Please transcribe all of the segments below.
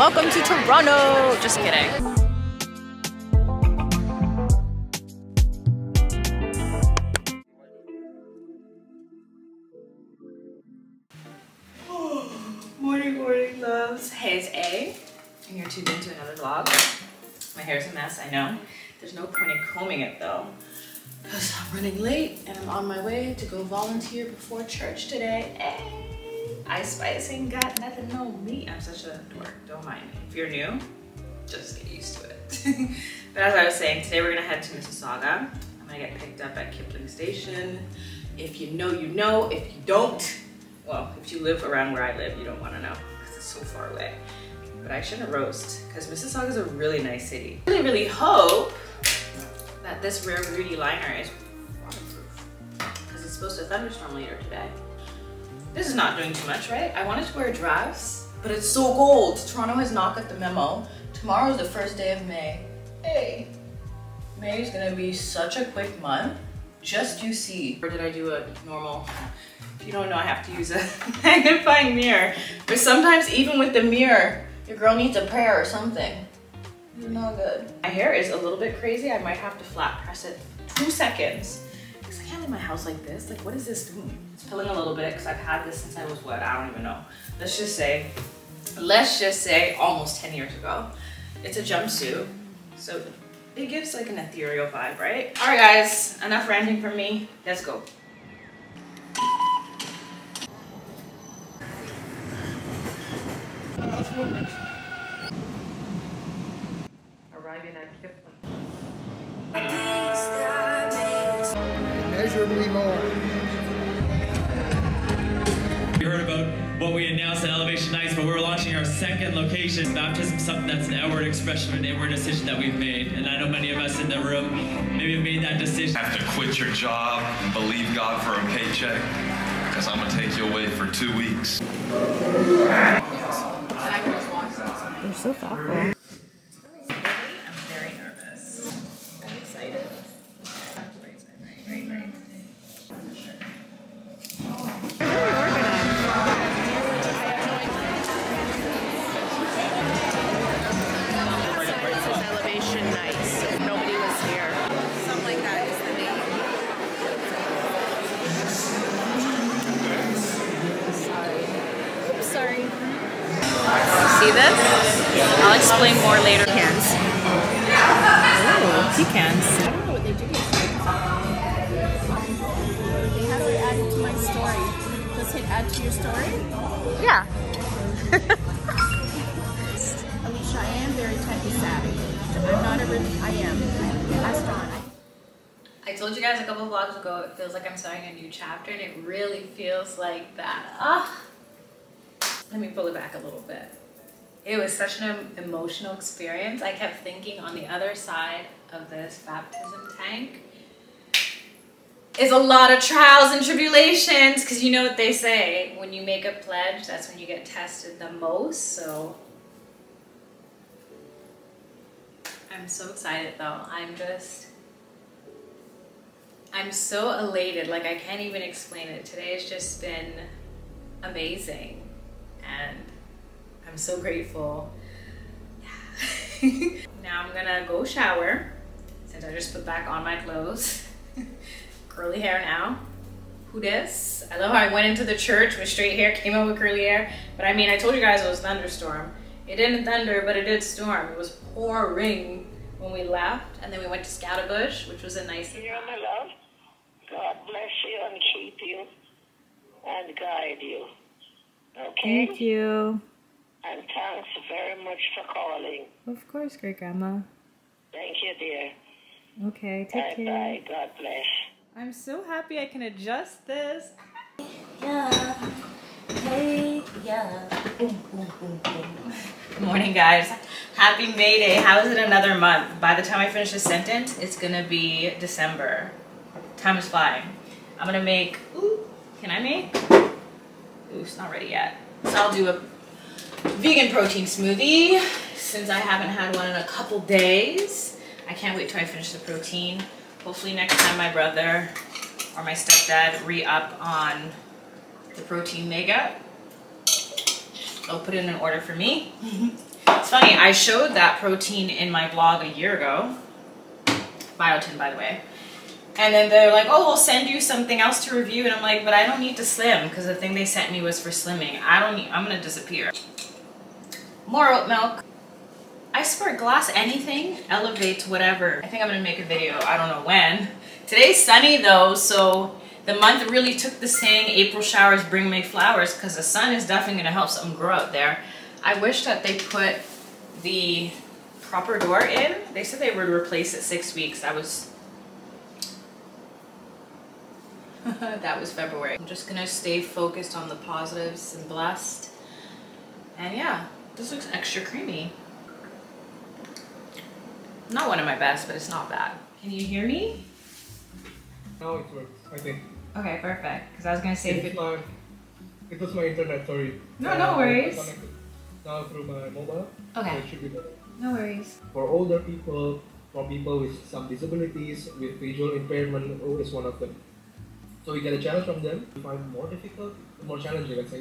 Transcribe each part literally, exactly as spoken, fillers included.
Welcome to Toronto! Just kidding. And you're tuned into another vlog. My hair's a mess, I know. There's no point in combing it though, because I'm running late and I'm on my way to go volunteer before church today. Hey, I Spice ain't got nothing on me. I'm such a dork, don't mind me. If you're new, just get used to it. But as I was saying, today we're gonna head to Mississauga. I'm gonna get picked up at Kipling Station. If you know, you know. If you don't, well, if you live around where I live, you don't wanna know, because it's so far away. But I shouldn't roast, because Mississauga is a really nice city. I really, really hope that this Rare Beauty liner is waterproof, because it's supposed to thunderstorm later today. This is not doing too much, right? I wanted to wear drafts, but it's so cold. Toronto has not got the memo. Tomorrow is the first day of May. Hey, May is gonna be such a quick month. Just you see. Or did I do a normal? If you don't know, I have to use a magnifying mirror. But sometimes even with the mirror, your girl needs a prayer or something. It's not good. My hair is a little bit crazy. I might have to flat press it two seconds. Because I can't leave my house like this. Like, what is this doing? It's peeling a little bit because I've had this since I was what? I don't even know. Let's just say, let's just say almost ten years ago. It's a jumpsuit. So it gives like an ethereal vibe, right? All right, guys, enough ranting from me. Let's go. Arriving at Kipling. Immeasurably more. You heard about what we announced at Elevation Nights, but we're launching our second location. Baptism is something that's an outward expression of an inward decision that we've made. And I know many of us in the room maybe have made that decision. Have to quit your job and believe God for a paycheck, because I'm going to take you away for two weeks. You're so thoughtful. I'm very nervous. I'm excited. Right, right, right. Elevation Nights. Nobody was here. Something like that is the name. Sorry. Oops, sorry. See this? I'll explain more later. Pecans. Oh, pecans. I don't know what they do. They have to add it to my story. Just hit add to your story? Yeah. Alicia, I am very techie savvy. I'm not a rookie. I am. That's fine. I told you guys a couple of vlogs ago, it feels like I'm starting a new chapter, and it really feels like that. Ah. Let me pull it back a little bit. It was such an emotional experience. I kept thinking on the other side of this baptism tank is a lot of trials and tribulations, because you know what they say, when you make a pledge, that's when you get tested the most. So I'm so excited though. I'm just, I'm so elated. Like, I can't even explain it. Today has just been amazing, and I'm so grateful. Yeah. Now I'm gonna go shower, since I just put back on my clothes. Curly hair now. Who dis? I love how I went into the church with straight hair, came out with curly hair. But I mean, I told you guys it was thunderstorm. It didn't thunder, but it did storm. It was pouring when we left, and then we went to Scottibush, which was a nice. You know, my love, God bless you and keep you and guide you. Okay? Thank you. And thanks very much for calling. Of course, Great Grandma. Thank you, dear. Okay, take bye, care. Bye. God bless. I'm so happy I can adjust this. Yeah. Hey, yeah. Boom, boom, boom, boom. Good morning, guys. Happy May Day. How is it another month? By the time I finish this sentence, it's going to be December. Time is flying. I'm going to make... Ooh, can I make? Ooh, it's not ready yet. So I'll do a... vegan protein smoothie, since I haven't had one in a couple days. I can't wait till I finish the protein. Hopefully next time my brother or my stepdad re-up on the protein mega, they'll put in an order for me. It's funny, I showed that protein in my blog a year ago. Biotin, by the way. And then they're like, oh, we'll send you something else to review. And I'm like, but I don't need to slim, because the thing they sent me was for slimming. I don't need, I'm going to disappear. More oat milk. I swear, glass anything elevates whatever. I think I'm going to make a video. I don't know when. Today's sunny, though, so the month really took the saying, April showers bring May flowers, because the sun is definitely going to help something grow out there. I wish that they put the proper door in. They said they would replace it six weeks. I was... that was February. I'm just gonna stay focused on the positives and blessed. And yeah, this looks extra creamy. Not one of my best, but it's not bad. Can you hear me? Now it works, I think. Okay, perfect. Because I was gonna say it, if it, my, it was my internet, sorry. No, uh, no worries. I connected now through my mobile. Okay. So it should be better. No worries. For older people, for people with some disabilities, with visual impairment, O is one of them. So we get a challenge from them. We find more difficult, more challenging, let's say,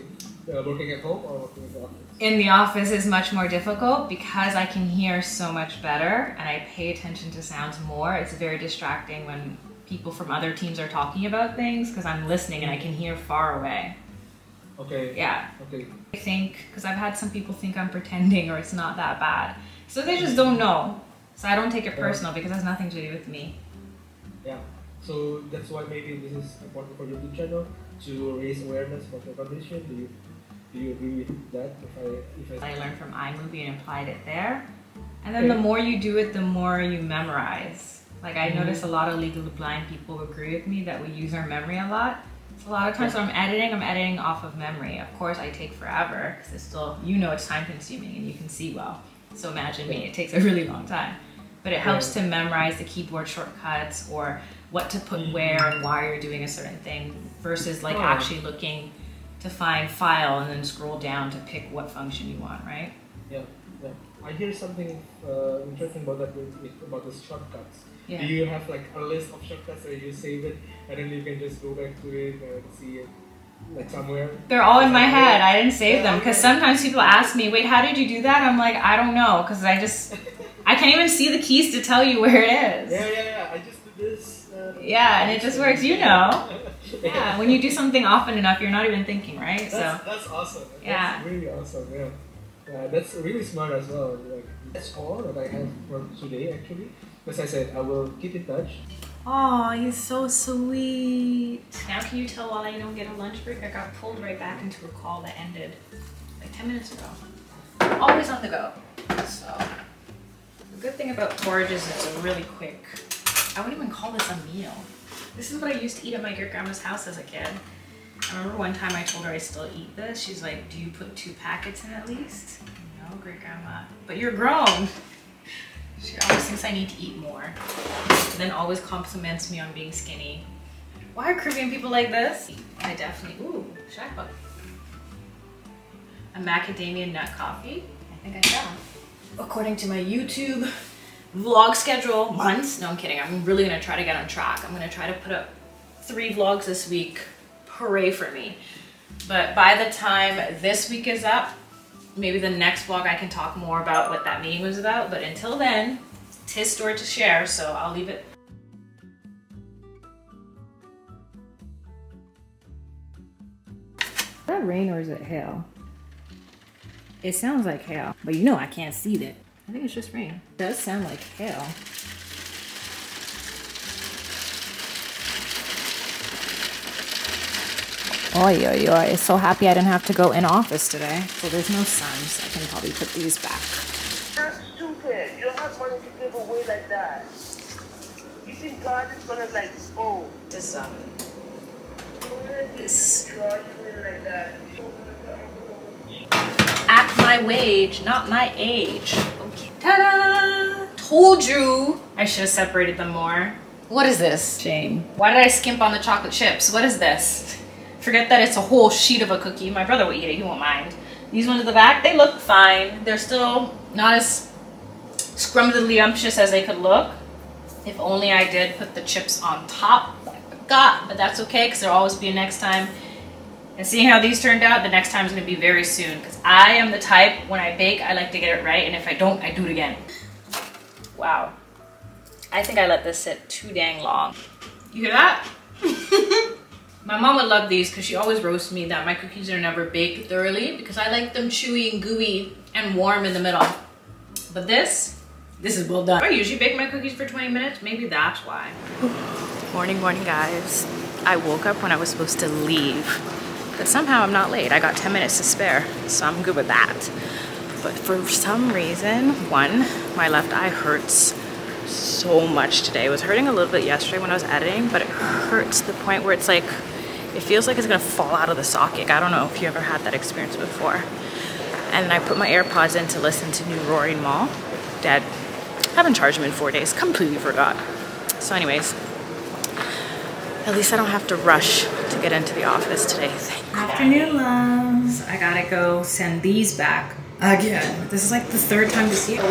uh, working at home or working in the office. In the office is much more difficult because I can hear so much better and I pay attention to sounds more. It's very distracting when people from other teams are talking about things because I'm listening and I can hear far away. Okay. Yeah. Okay. I think, because I've had some people think I'm pretending or it's not that bad. So they just don't know. So I don't take it personal because it has nothing to do with me. Yeah. So that's why maybe this is important for your YouTube channel to raise awareness about your condition. Do you do you agree with that? If I, if I... I learned from iMovie and applied it there, and then okay. The more you do it, the more you memorize. Like I mm-hmm. notice a lot of legally blind people agree with me that we use our memory a lot. So a lot of times when I'm editing, I'm editing off of memory. Of course, I take forever because it's still, you know, it's time consuming and you can see well. So imagine yeah. me; it takes a really long time. But it helps yeah. to memorize the keyboard shortcuts or what to put where and why you're doing a certain thing versus like oh. actually looking to find file and then scroll down to pick what function you want, right? Yeah, yeah. I hear something uh, interesting about that with, with, about the shortcuts. Yeah. Do you have like a list of shortcuts where you save it and then you can just go back to it and see it like somewhere? They're all in my head. I didn't save yeah, them because sometimes people ask me, wait, how did you do that? I'm like, I don't know because I just, I can't even see the keys to tell you where it is. Yeah, yeah, yeah. I just did this. Yeah, and it just works, you know. Yeah, when you do something often enough, you're not even thinking, right? That's, so that's awesome. Yeah, that's really awesome. Yeah, yeah, that's really smart as well. Like, that's all that I have for today, actually. As I said, I will keep in touch. Oh, he's so sweet. Now, can you tell while I don't get a lunch break, I got pulled right back into a call that ended like ten minutes ago. Always on the go. So the good thing about porridge is it's a really quick. I wouldn't even call this a meal. This is what I used to eat at my great grandma's house as a kid. I remember one time I told her I still eat this. She's like, do you put two packets in at least? No, great grandma. But you're grown. She always thinks I need to eat more. And then always compliments me on being skinny. Why are Caribbean people like this? I definitely, ooh, shack bug. A macadamia nut coffee. I think I shall. According to my YouTube vlog schedule months. No, I'm kidding. I'm really gonna try to get on track. I'm gonna try to put up three vlogs this week. Hooray for me. But by the time this week is up, maybe the next vlog I can talk more about what that meeting was about. But until then, it's his story to share, so I'll leave it. Is that rain or is it hail? It sounds like hail, but you know I can't see that. I think it's just rain. It does sound like hail. Oy, oy, oy. So happy I didn't have to go in office today. So there's no sun, so I can probably put these back. That's stupid. You don't have money to give away like that. You think God is going to like, oh. This, um. This. At my wage, not my age. Ta-da! Told you! I should have separated them more. What is this? Shame. Why did I skimp on the chocolate chips? What is this? Forget that it's a whole sheet of a cookie. My brother will eat it, he won't mind. These ones at the back, they look fine. They're still not as scrumptious as they could look. If only I did put the chips on top, like I forgot, but that's okay because there'll always be a next time. And seeing how these turned out, the next time is going to be very soon. Because I am the type, when I bake, I like to get it right. And if I don't, I do it again. Wow. I think I let this sit too dang long. You hear that? My mom would love these because she always roasts me that my cookies are never baked thoroughly. Because I like them chewy and gooey and warm in the middle. But this, this is well done. I usually bake my cookies for twenty minutes. Maybe that's why. Morning, morning, guys. I woke up when I was supposed to leave. But somehow I'm not late. I got ten minutes to spare, so I'm good with that. But for some reason, one, my left eye hurts so much today. It was hurting a little bit yesterday when I was editing, but it hurts to the point where it's like, it feels like it's gonna fall out of the socket. I don't know if you ever had that experience before. And I put my AirPods in to listen to new Roaring Mall. Dead. Haven't charged them in four days, completely forgot. So anyways, at least I don't have to rush to get into the office today. Thank God. Afternoon, loves. I gotta go send these back again. This is like the third time this year.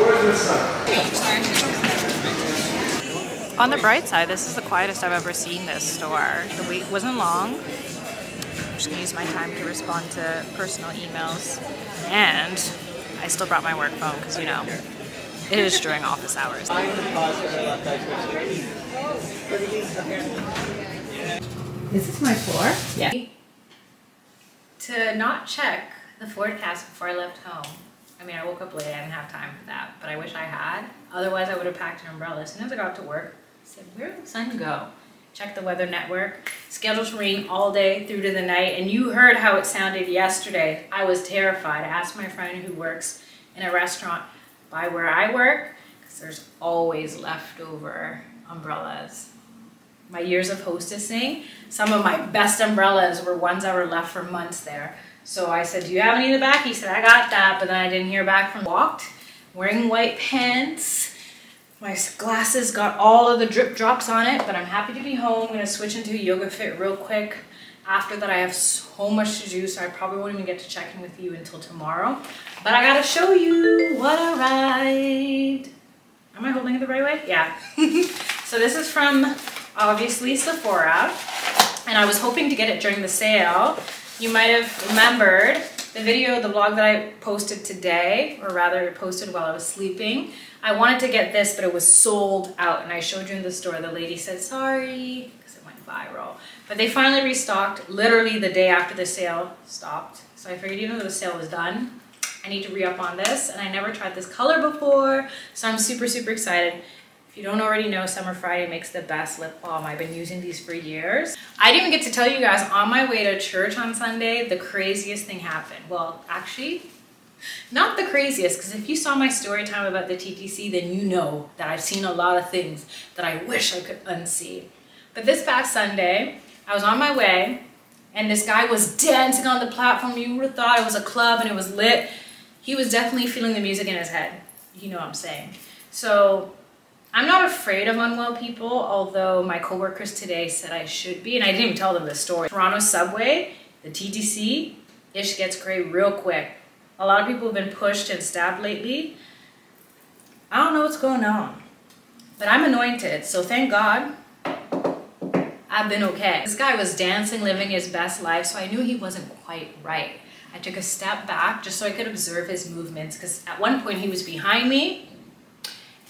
On the bright side, this is the quietest I've ever seen this store. The wait wasn't long. I'm just gonna use my time to respond to personal emails. And I still brought my work phone because, you know, it is during office hours. Is this my floor? Yeah. To not check the forecast before I left home. I mean, I woke up late, I didn't have time for that, but I wish I had. Otherwise, I would have packed an umbrella. As soon as I got to work, I said, where did the sun go? Check the weather network. Scheduled to rain all day through to the night, and you heard how it sounded yesterday. I was terrified. I asked my friend who works in a restaurant by where I work, because there's always leftover umbrellas. My years of hostessing, some of my best umbrellas were ones that were left for months there. So I said, do you have any in the back? He said, I got that, but then I didn't hear back from him. Walked, wearing white pants. My glasses got all of the drip drops on it, but I'm happy to be home. I'm gonna switch into yoga fit real quick. After that, I have so much to do, so I probably won't even get to check in with you until tomorrow. But I gotta show you what I arrived. Am I holding it the right way? Yeah. So this is from, obviously, Sephora, and I was hoping to get it during the sale. You might have remembered the video, the vlog that I posted today, or rather posted while I was sleeping. I wanted to get this, but it was sold out, and I showed you in the store. The lady said, sorry, because it went viral. But they finally restocked literally the day after the sale stopped. So I figured even though the sale was done, I need to re-up on this, and I never tried this color before, so I'm super, super excited. You don't already know, Summer Friday makes the best lip balm. I've been using these for years. I didn't even get to tell you guys, on my way to church on Sunday, the craziest thing happened. Well, actually, not the craziest, because if you saw my story time about the T T C, then you know that I've seen a lot of things that I wish I could unsee. But this past Sunday, I was on my way, and this guy was dancing on the platform. You would have thought it was a club and it was lit. He was definitely feeling the music in his head. You know what I'm saying. So I'm not afraid of unwell people, although my coworkers today said I should be, and I didn't even tell them the story. Toronto subway, the T T C, ish gets gray real quick. A lot of people have been pushed and stabbed lately. I don't know what's going on, but I'm anointed, so thank God I've been okay. This guy was dancing, living his best life, so I knew he wasn't quite right. I took a step back just so I could observe his movements, because at one point he was behind me.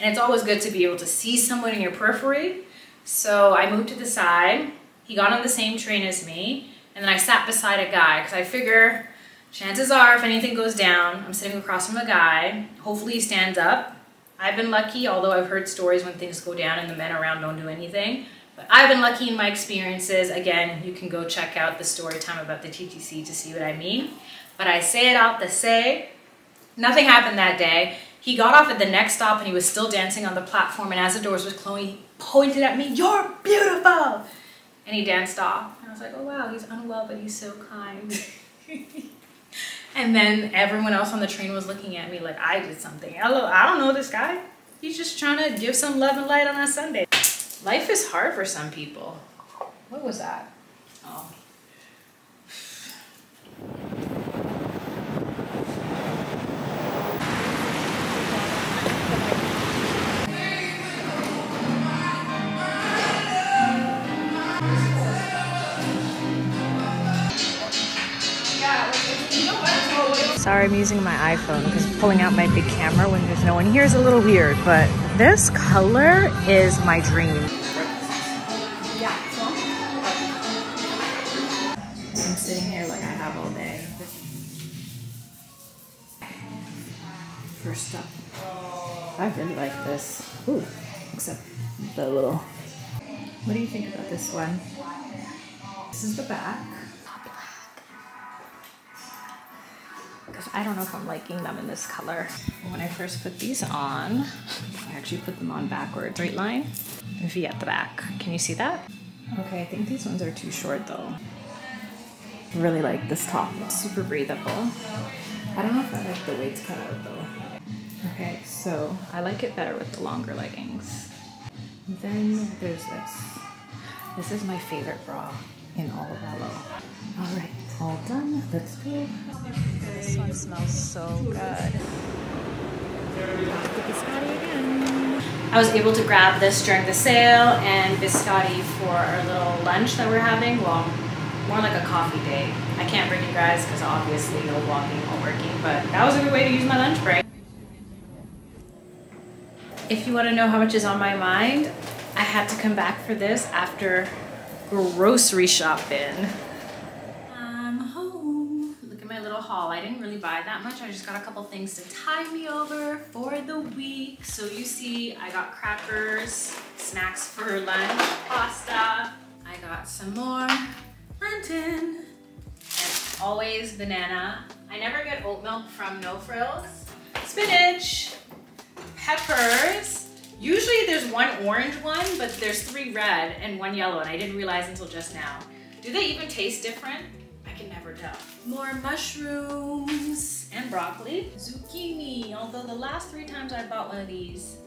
And it's always good to be able to see someone in your periphery. So I moved to the side. He got on the same train as me. And then I sat beside a guy because I figure chances are if anything goes down, I'm sitting across from a guy. Hopefully he stands up. I've been lucky, although I've heard stories when things go down and the men around don't do anything. But I've been lucky in my experiences. Again, you can go check out the story time about the T T C to see what I mean. But I say it out the say. Nothing happened that day. He got off at the next stop and he was still dancing on the platform, and as the doors was closing, he pointed at me, "You're beautiful!" And he danced off. And I was like, oh wow, he's unwell, but he's so kind. And then everyone else on the train was looking at me like I did something. Hello, I don't know this guy. He's just trying to give some love and light on a Sunday. Life is hard for some people. What was that? Oh. Sorry, I'm using my iPhone because pulling out my big camera when there's no one here is a little weird, but this color is my dream. I'm sitting here like I have all day. First up. I really like this. Ooh, except the little. What do you think about this one? This is the back. Because I don't know if I'm liking them in this color. When I first put these on, I actually put them on backwards. Straight line, V at the back. Can you see that? Okay, I think these ones are too short though. I really like this top. It's super breathable. I don't know if I like the weights cut out though. Okay, so I like it better with the longer leggings. Then there's this. This is my favorite bra in all of Alo. All right, all done. Let's go. This one smells so good. Biscotti again. I was able to grab this during the sale and biscotti for our little lunch that we're having. Well, more like a coffee date. I can't bring you guys because obviously you're walking or working, but that was a good way to use my lunch break. If you want to know how much is on my mind, I had to come back for this after grocery shopping. I'm home. Look at my little haul. I didn't really buy that much. I just got a couple things to tide me over for the week. So you see, I got crackers, snacks for lunch, pasta. I got some more Renton. And always banana. I never get oat milk from No Frills. Spinach. Peppers. Usually there's one orange one, but there's three red and one yellow, and I didn't realize until just now. Do they even taste different? I can never tell. More mushrooms and broccoli. Zucchini, although the last three times I bought one of these,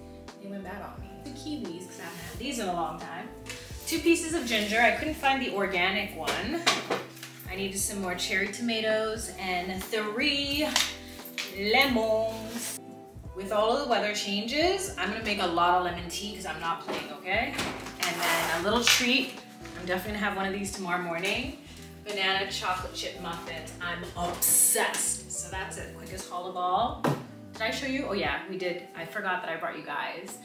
they went bad on me. The kiwis, because I haven't had these in a long time. Two pieces of ginger. I couldn't find the organic one. I needed some more cherry tomatoes and three lemons. With all of the weather changes, I'm gonna make a lot of lemon tea because I'm not playing, okay? And then a little treat. I'm definitely gonna have one of these tomorrow morning. Banana chocolate chip muffins. I'm obsessed. So that's it, quickest haul of all. Did I show you? Oh yeah, we did. I forgot that I brought you guys.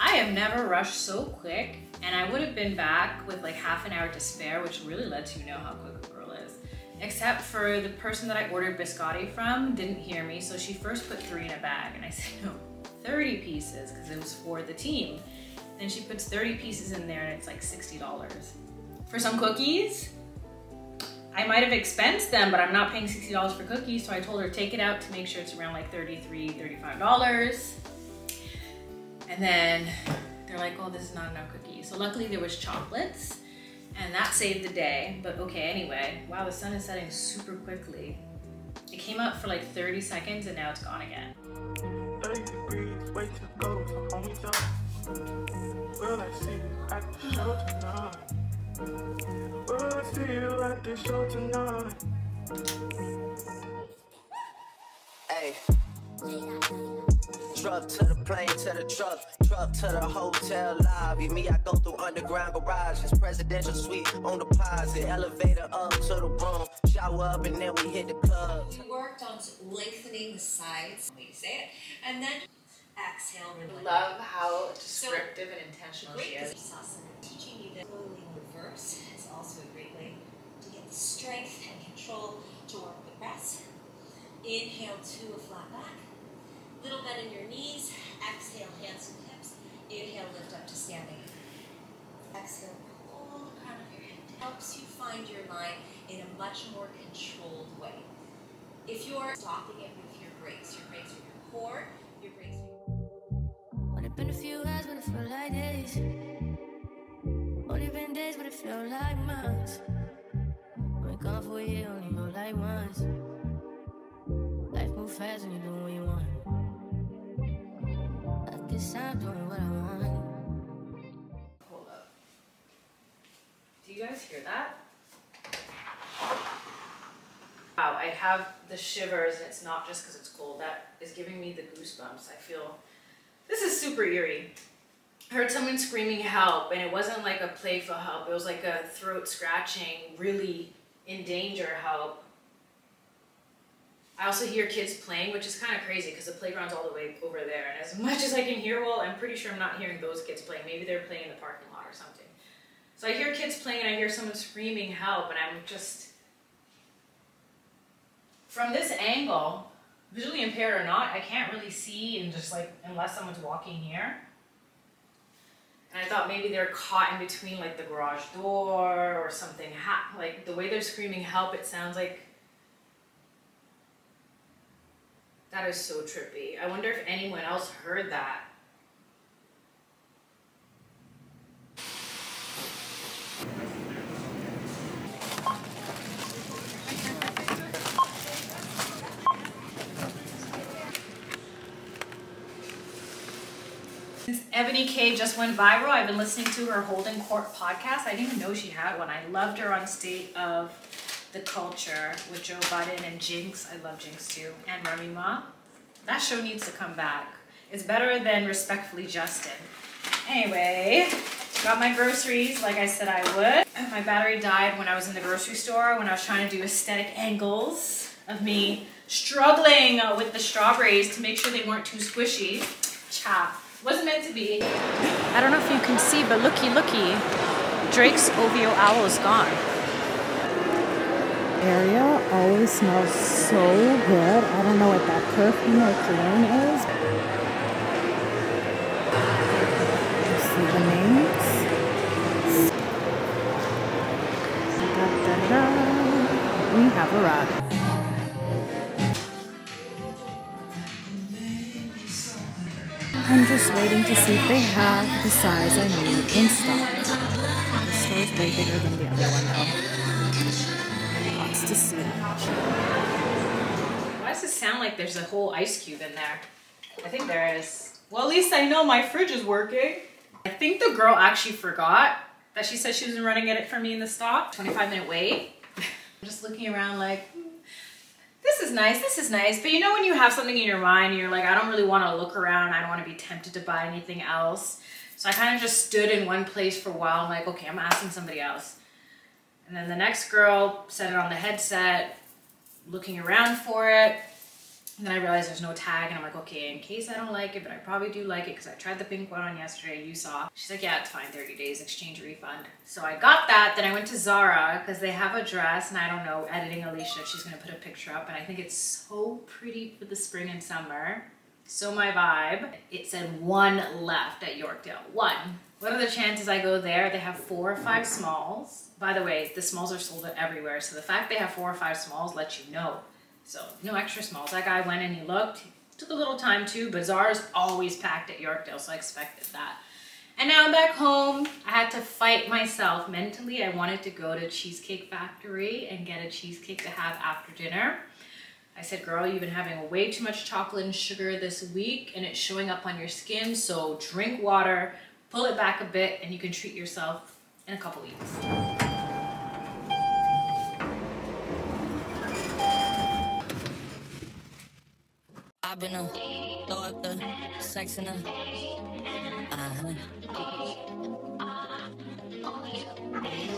I have never rushed so quick, and I would have been back with like half an hour to spare, which really lets you know how quick a girl is. Except for the person that I ordered biscotti from didn't hear me, so she first put three in a bag, and I said, no, thirty pieces, because it was for the team. Then she puts thirty pieces in there, and it's like sixty dollars. For some cookies, I might have expensed them, but I'm not paying sixty dollars for cookies, so I told her take it out to make sure it's around like thirty-three dollars, thirty-five dollars. And then they're like, oh, this is not enough cookies. So luckily there was chocolates. And that saved the day, but okay, anyway. Wow, the sun is setting super quickly. It came up for like thirty seconds and now it's gone again. Hey. Truck to the plane, to the truck, truck to the hotel lobby. Me, I go through underground garages, presidential suite on deposit, elevator up to the room, shower up, and then we hit the club. We worked on lengthening the sides, when you say it, and then exhale. Really love how descriptive so, and intentional she is. Teaching you that slowly reverse is also a great way to get the strength and control to work the breath. Inhale to a flat back. Little bend in your knees, exhale, hands and hips, inhale, lift up to standing. Exhale, pull the crown of your head. Helps you find your mind in a much more controlled way. If you're stopping it with your brakes, your brakes are your core, your brakes are your... Only been a few hours, but it felt like days. Only been days, but it felt like months. Only gone for a year, only go like once. Life moves fast and you do what you want. I'm doing what I want. Hold up. Do you guys hear that? Wow, I have the shivers, and it's not just because it's cold. That is giving me the goosebumps. I feel this is super eerie. I heard someone screaming help, and it wasn't like a playful help. It was like a throat scratching, really in danger help. I also hear kids playing, which is kind of crazy because the playground's all the way over there. And as much as I can hear, well, I'm pretty sure I'm not hearing those kids playing. Maybe they're playing in the parking lot or something. So I hear kids playing and I hear someone screaming help, and I'm just... From this angle, visually impaired or not, I can't really see, and just like, unless someone's walking here. And I thought maybe they're caught in between like the garage door or something. Ha like the way they're screaming help, it sounds like... That is so trippy. I wonder if anyone else heard that. Since Ebony K just went viral, I've been listening to her Holding Court podcast. I didn't even know she had one. I loved her on State of the Culture with Joe Budden and Jinx. I love Jinx too. And Remy Ma. That show needs to come back. It's better than Respectfully Justin. Anyway, got my groceries like I said I would. My battery died when I was in the grocery store when I was trying to do aesthetic angles of me struggling with the strawberries to make sure they weren't too squishy. Cha. Wasn't meant to be. I don't know if you can see, but looky, looky. Drake's O V O owl is gone. Area always smells so good. I don't know what that perfume or cologne is. You see the names. Da, da, da. We have arrived. I'm just waiting to see if they have the size I need in stock. The store is way bigger than the other one though. To see. Why does it sound like there's a whole ice cube in there? I think there is. Well, at least I know my fridge is working. I think the girl actually forgot that she said she was running it for me in the stock. twenty-five minute wait. I'm just looking around like, this is nice, this is nice. But you know when you have something in your mind, you're like, I don't really want to look around. I don't want to be tempted to buy anything else. So I kind of just stood in one place for a while. I'm like, okay, I'm asking somebody else. And then the next girl set it on the headset, looking around for it. And then I realized there's no tag, and I'm like, okay, in case I don't like it, but I probably do like it because I tried the pink one on yesterday, you saw. She's like, yeah, it's fine, thirty days, exchange refund. So I got that, then I went to Zara because they have a dress, and I don't know, editing Alicia, if she's gonna put a picture up, and I think it's so pretty for the spring and summer. So my vibe. It said one left at Yorkdale, one. What are the chances I go there? They have four or five smalls. By the way, the smalls are sold everywhere, so the fact they have four or five smalls lets you know. So no extra smalls. That guy went and he looked. It took a little time too. Bazaar's always packed at Yorkdale, so I expected that. And now I'm back home. I had to fight myself mentally. I wanted to go to Cheesecake Factory and get a cheesecake to have after dinner. I said, girl, you've been having way too much chocolate and sugar this week, and it's showing up on your skin, so drink water, pull it back a bit, and you can treat yourself in a couple weeks. I've been a throw up the sex in a uh-huh.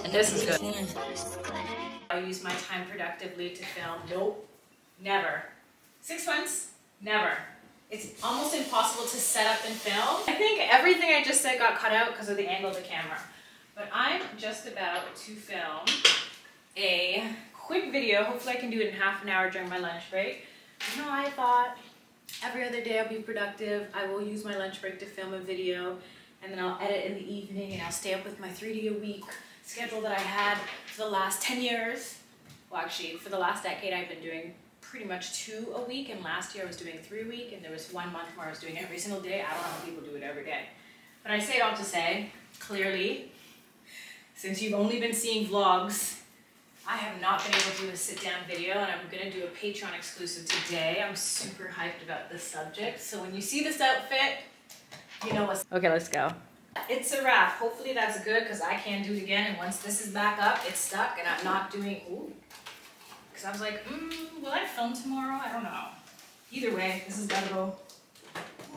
And this is good. I use my time productively to film. Nope. Never. Six months? Never. It's almost impossible to set up and film. I think everything I just said got cut out because of the angle of the camera. But I'm just about to film a quick video. Hopefully I can do it in half an hour during my lunch break. You know, I thought every other day I'll be productive. I will use my lunch break to film a video, and then I'll edit in the evening, and I'll stay up with my three-day-a-week schedule that I had for the last ten years. Well, actually, for the last decade, I've been doing pretty much two a week, and last year I was doing three a week, and there was one month where I was doing every single day. I don't know how people do it every day. But I say it all to say, clearly, since you've only been seeing vlogs, I have not been able to do a sit-down video, and I'm going to do a Patreon exclusive today. I'm super hyped about this subject, so when you see this outfit, you know what's... Okay, let's go. It's a wrap. Hopefully that's good, because I can do it again, and once this is back up, it's stuck, and I'm not doing... Ooh. Because I was like, mm, will I film tomorrow? I don't know. Either way, this is gotta go.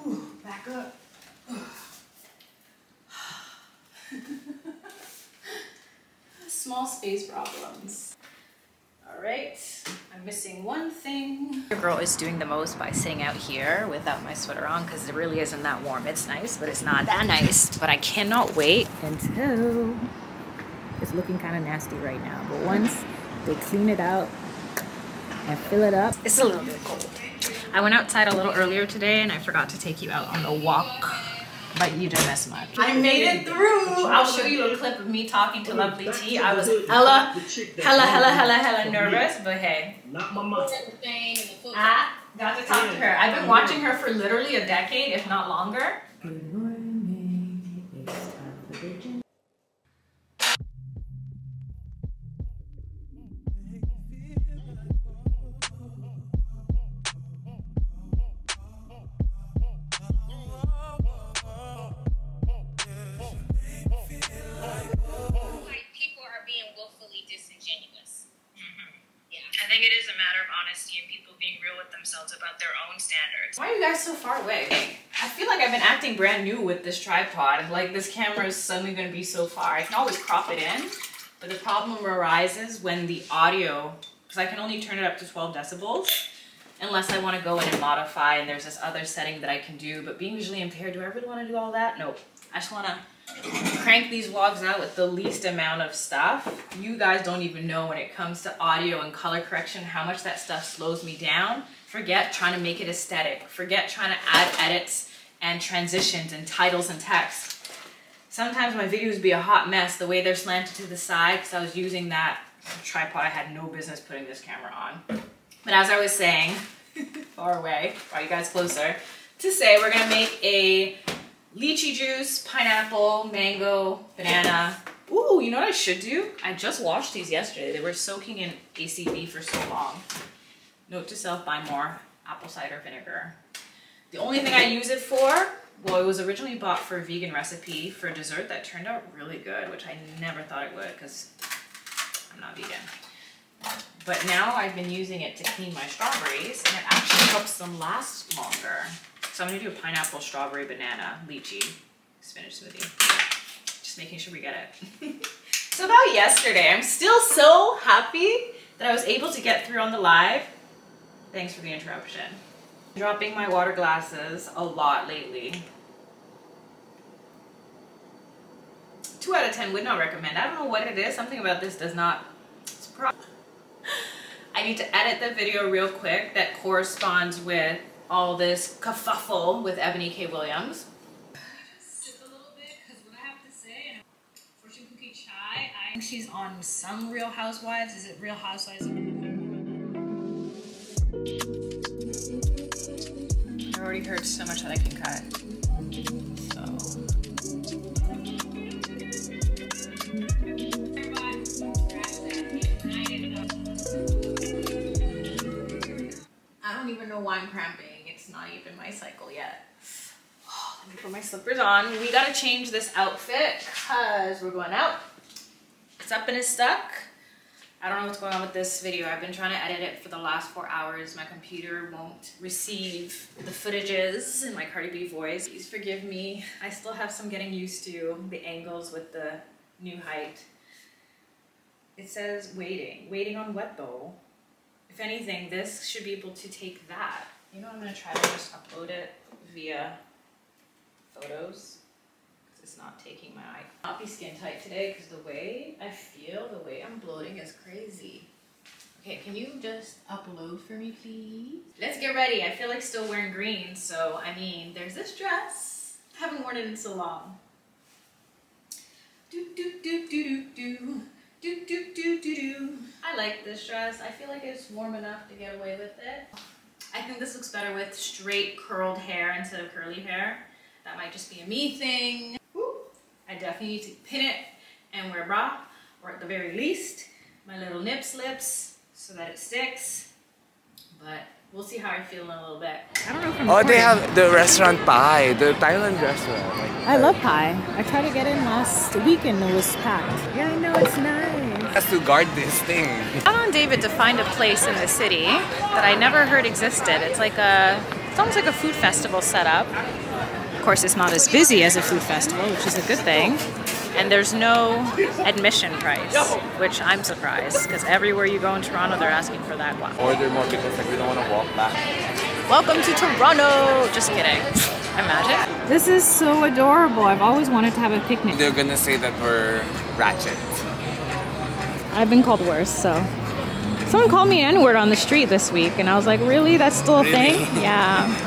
Ooh, back up. Small space problems. All right, I'm I'm missing one thing. Your girl is doing the most by sitting out here without my sweater on because it really isn't that warm. It's nice, but it's not that nice. But I cannot wait until... It's looking kind of nasty right now, but once they clean it out and fill it up... It's a little bit cold. I went outside a little earlier today and I forgot to take you out on the walk, but you didn't miss much. I made it through. I'll show you a clip of me talking to Lovely T. I was hella, hella, hella, hella, hella nervous, but hey. Not my mom. I got to talk to her. I've been watching her for literally a decade, if not longer. Brand new with this tripod, like this camera is suddenly going to be so far. I can always crop it in, but the problem arises when the audio, because I can only turn it up to twelve decibels unless I want to go in and modify, and there's this other setting that I can do, but being visually impaired, do I really want to do all that? Nope. I just want to crank these vlogs out with the least amount of stuff. You guys don't even know when it comes to audio and color correction how much that stuff slows me down. Forget trying to make it aesthetic. Forget trying to add edits and transitions and titles and text. Sometimes my videos be a hot mess the way they're slanted to the side because I was using that tripod. I had no business putting this camera on. But as I was saying, far away, are you guys closer, to say we're gonna make a lychee juice, pineapple, mango, banana. Ooh, you know what I should do? I just washed these yesterday. They were soaking in A C V for so long. Note to self, buy more apple cider vinegar. The only thing I use it for, well, it was originally bought for a vegan recipe for dessert that turned out really good, which I never thought it would because I'm not vegan. But now I've been using it to clean my strawberries and it actually helps them last longer. So I'm gonna do a pineapple, strawberry, banana, lychee, spinach smoothie. Just making sure we get it. So about yesterday, I'm still so happy that I was able to get through on the live. Thanks for the interruption. Dropping my water glasses a lot lately. Two out of ten would not recommend. I don't know what it is. Something about this does not surprise. I need to edit the video real quick that corresponds with all this kerfuffle with Ebony K Williams. Just a little bit, because what I have to say, and fortune cookie chai, I think she's on some Real Housewives. Is it Real Housewives? I already heard so much that I can cut. So. I don't even know why I'm cramping. It's not even my cycle yet. Oh, let me put my slippers on. We gotta change this outfit because we're going out. It's up and it's stuck. I don't know what's going on with this video. I've been trying to edit it for the last four hours. My computer won't receive the footages in my Cardi B voice. Please forgive me. I still have some getting used to the angles with the new height. It says waiting. Waiting on what though? If anything, this should be able to take that. You know what I'm gonna try to just upload it via photos. It's not taking my eye. I'll not be skin tight today because the way I feel, the way I'm bloating is crazy. Okay, can you just upload for me, please? Let's get ready. I feel like still wearing green, so I mean, there's this dress. I haven't worn it in so long. Do do do do do do do do do do do. I like this dress. I feel like it's warm enough to get away with it. I think this looks better with straight curled hair instead of curly hair. That might just be a me thing. I definitely need to pin it and wear a bra, or at the very least, my little nip slips so that it sticks. But we'll see how I feel in a little bit. I don't know if I'm oh, they have the restaurant pie, the Thailand restaurant. Like I love pie. I tried to get in last weekend and it was packed. Yeah, I know, it's nice. Has to guard this thing. I found David to find a place in the city that I never heard existed. It's like a, it's almost like a food festival setup. Of course, it's not as busy as a food festival, which is a good thing. and there's no admission price, which I'm surprised, because everywhere you go in Toronto, they're asking for that one. Or there are more people like, we don't want to walk back. Welcome to Toronto! Just kidding. Imagine. This is so adorable. I've always wanted to have a picnic. They're gonna say that we're ratchet. I've been called worse, so. Someone called me N-word on the street this week, and I was like, really? That's still a really? thing? Yeah.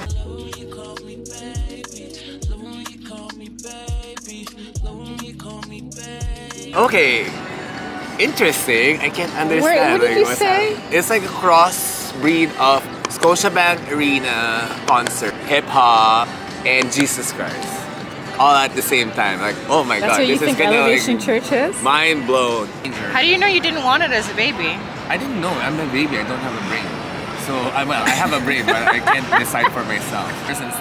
Okay, interesting. I can't understand. Wait, what did you say? That. It's like a crossbreed of Scotiabank Arena concert, hip hop, and Jesus Christ, all at the same time. Like, oh my That's god, what this you is think gonna Elevation like Church is? Mind blown. How do you know you didn't want it as a baby? I didn't know. I'm a baby. I don't have a brain. So I well, I have a brain, but I can't decide for myself. Yeah, yeah,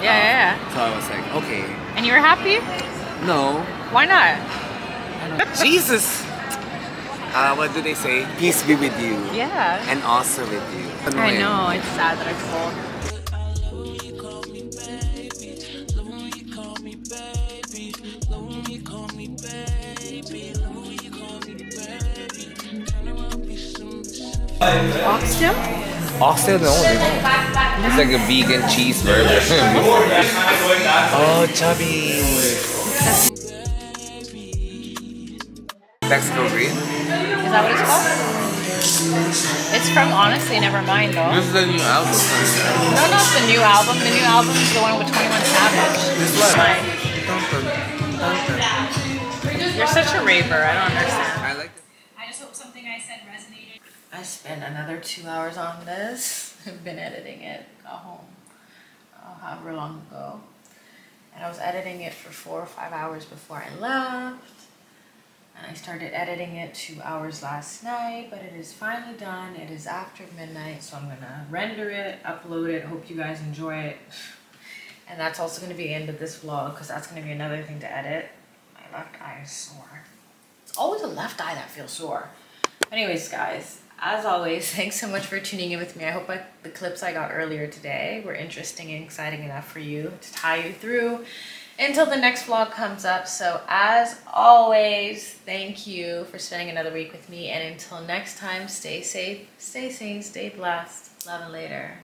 yeah. So I was like, okay. And you were happy? No. Why not? Jesus! Uh, what do they say? Peace be with you. Yeah. And also with you. Annoying. I know, it's sad that it's full. Oxtail? Oxtail, no. It's like a vegan cheeseburger. Oh, chubby. Mexico Green. Is that what it's called? It's from Honestly Nevermind though. This is the new album. No, not the new album. The new album is the one with twenty-one Savage. This is mine. You're such a raver. I don't understand. I like this. I just hope something I said resonated. I spent another two hours on this. I've been editing it. Got home. Oh, however long ago. And I was editing it for four or five hours before I left. And I started editing it two hours last night, but it is finally done. It is after midnight, so I'm gonna render it, upload it, hope you guys enjoy it. And that's also gonna be the end of this vlog, because that's gonna be another thing to edit. My left eye is sore. It's always the left eye that feels sore. Anyways, guys, as always, thanks so much for tuning in with me. I hope I, the clips I got earlier today were interesting and exciting enough for you to tie you through until the next vlog comes up. So as always, thank you for spending another week with me, and until next time, stay safe, stay sane, stay blessed. Love and later.